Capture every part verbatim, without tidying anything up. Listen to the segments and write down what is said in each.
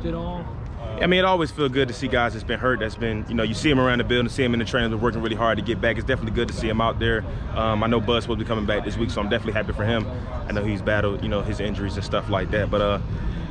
touched it all? I mean, it always feels good to see guys that's been hurt, that's been, you know, you see them around the building, see them in the training, they're working really hard to get back. It's definitely good to see them out there. Um, I know Bud's supposed to be coming back this week, so I'm definitely happy for him. I know he's battled, you know, his injuries and stuff like that. But uh,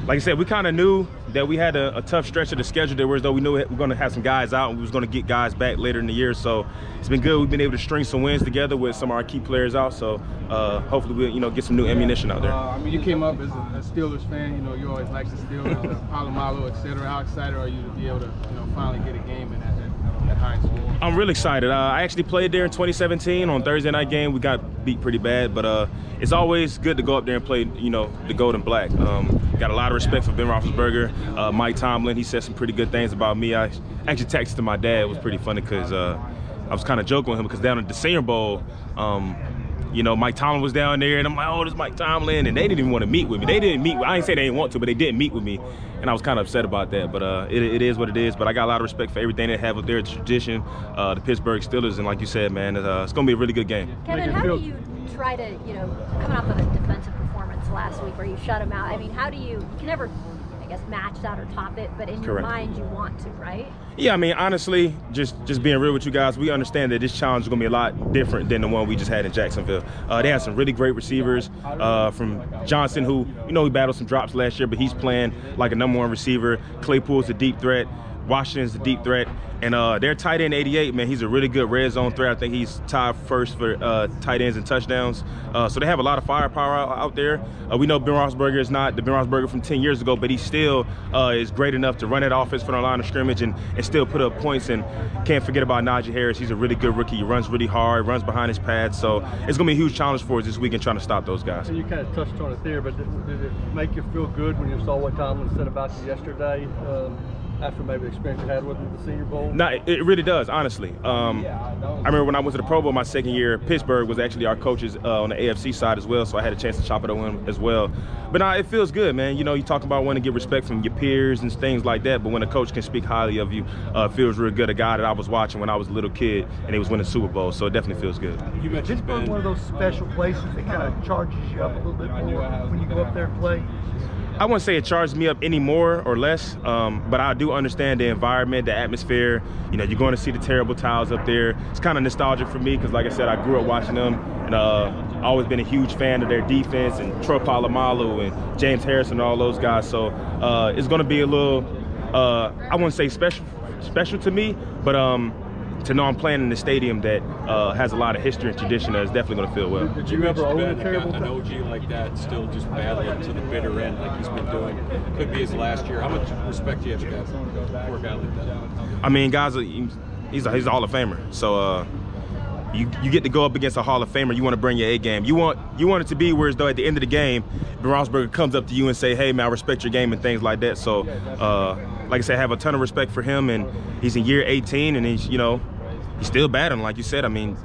like I said, we kind of knew that we had a, a tough stretch of the schedule there, whereas though we knew we were going to have some guys out and we was going to get guys back later in the year. So it's been good. We've been able to string some wins together with some of our key players out. So uh, hopefully we'll, you know, get some new ammunition out there. Uh, I mean, you came up as a, a Steelers fan. You know, you always like to steal, you know, Polamalu, et cetera. How excited are you to be able to, you know, finally get a game in at, at, at Heinz Field? I'm really excited. Uh, I actually played there in twenty seventeen on Thursday night game. We got beat pretty bad, but uh, it's always good to go up there and play, you know, the gold and black. Um, got a lot of respect for Ben Roethlisberger, uh, Mike Tomlin. He said some pretty good things about me. I actually texted to my dad. It was pretty funny because uh, I was kind of joking with him because down at the Senior Bowl, um, you know, Mike Tomlin was down there, and I'm like, oh, this is Mike Tomlin, and they didn't even want to meet with me. They didn't meet. I didn't say they didn't want to, but they didn't meet with me, and I was kind of upset about that. But uh, it, it is what it is. But I got a lot of respect for everything they have up there, the tradition, uh, the Pittsburgh Steelers, and like you said, man, uh, it's gonna be a really good game. Kevin, how do you try to, you know, coming off of a defensive performance last week where you shut them out? I mean, how do you? You can never, I guess, match that or top it, but in your mind, you want to, right? Yeah, I mean, honestly, just just being real with you guys, we understand that this challenge is going to be a lot different than the one we just had in Jacksonville. Uh, they had some really great receivers uh, from Johnson, who, you know, he battled some drops last year, but he's playing like a number one receiver. Claypool's a deep threat. Washington's a deep threat. And uh, their tight end, eighty-eight, man, he's a really good red zone threat. I think he's tied first for uh, tight ends and touchdowns. Uh, so they have a lot of firepower out, out there. Uh, we know Ben Roethlisberger is not the Ben Roethlisberger from ten years ago, but he still uh, is great enough to run that offense from the line of scrimmage and, and still put up points. And can't forget about Najee Harris. He's a really good rookie. He runs really hard, runs behind his pads. So it's going to be a huge challenge for us this weekend trying to stop those guys. And you kind of touched on it there, but did, did it make you feel good when you saw what Tomlin said about you yesterday? Um, after maybe the experience you had with the Senior Bowl? No, it, it really does, honestly. Um, yeah, I, I remember when I went to the Pro Bowl my second year, Pittsburgh was actually our coaches uh, on the A F C side as well, so I had a chance to chop it on as well. But nah, it feels good, man. You know, you talk about wanting to get respect from your peers and things like that, but when a coach can speak highly of you, uh, it feels real good. A guy that I was watching when I was a little kid, and he was winning Super Bowl, so it definitely feels good. You mentioned Pittsburgh, one of those special places that kind of charges you up a little bit more when you go up there and play? I wouldn't say it charged me up any more or less, um, but I do understand the environment, the atmosphere. You know, you're going to see the terrible towels up there. It's kind of nostalgic for me because, like I said, I grew up watching them, and uh, I've always been a huge fan of their defense and Troy Polamalu and James Harrison and all those guys. So uh, it's going to be a little, uh, I wouldn't say special, special to me, but um, to know I'm playing in the stadium that uh, has a lot of history and tradition that is definitely going to feel well. Did you, you ever own an O G like that, still just battling to the bitter end like he's been doing? It could be his last year. How much respect do you have to guys for a guy like that? I mean, guys, are, he's a, he's a Hall of Famer. So uh, you, you get to go up against a Hall of Famer. You want to bring your A game. You want you want it to be whereas though at the end of the game, Ben Roethlisberger comes up to you and say, hey, man, I respect your game and things like that. So, uh, like I said, I have a ton of respect for him, and he's in year eighteen, and he's, you know, he's still battling, like you said. I mean,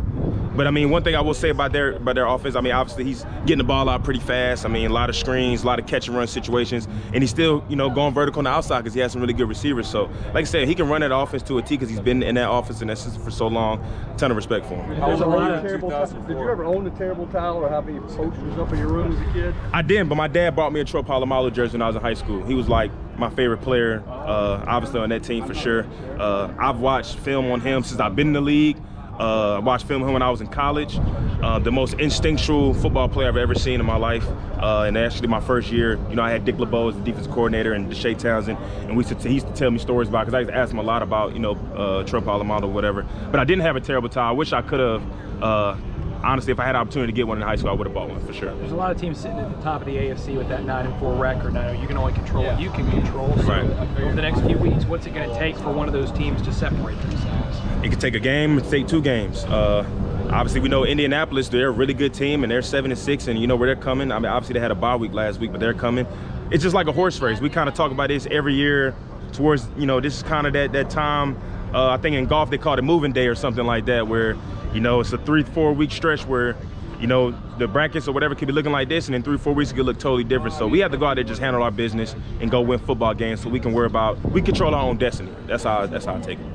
but I mean, one thing I will say about their about their offense, I mean, obviously he's getting the ball out pretty fast. I mean, a lot of screens, a lot of catch and run situations, and he's still, you know, going vertical on the outside because he has some really good receivers. So, like I said, he can run that offense to a T because he's been in that offense and that system for so long. Ton of respect for him. There's a lot of terrible towels. Did you ever own a terrible towel or have any posters up in your room as a kid? I didn't, but my dad bought me a Troy Polamalu jersey when I was in high school. He was like my favorite player, uh, obviously on that team for sure. Uh, I've watched film on him since I've been in the league. Uh, I watched film on him when I was in college. Uh, the most instinctual football player I've ever seen in my life. Uh, and actually my first year, you know, I had Dick LeBeau as the defensive coordinator and Shea Townsend. And we used to, he used to tell me stories about, because I used to ask him a lot about, you know, uh, Troy Polamalu or whatever. But I didn't have a terrible tie. I wish I could have. Uh, Honestly, if I had an opportunity to get one in high school, I would have bought one for sure. There's a lot of teams sitting at the top of the A F C with that nine and four record. Now you can only control yeah. what you can control. So right. over the next few weeks, what's it going to take for one of those teams to separate themselves? It could take a game. It could take two games. Uh, Obviously, we know Indianapolis, they're a really good team, and they're seven and six, and you know where they're coming. I mean, obviously, they had a bye week last week, but they're coming. It's just like a horse race. We kind of talk about this every year towards, you know, this is kind of that, that time. Uh, I think in golf, they call it moving day or something like that, where, you know, it's a three, four week stretch where, you know, the brackets or whatever could be looking like this, and in three, four weeks it could look totally different. So we have to go out there and just handle our business and go win football games so we can worry about, we control our own destiny. That's how, that's how I take it.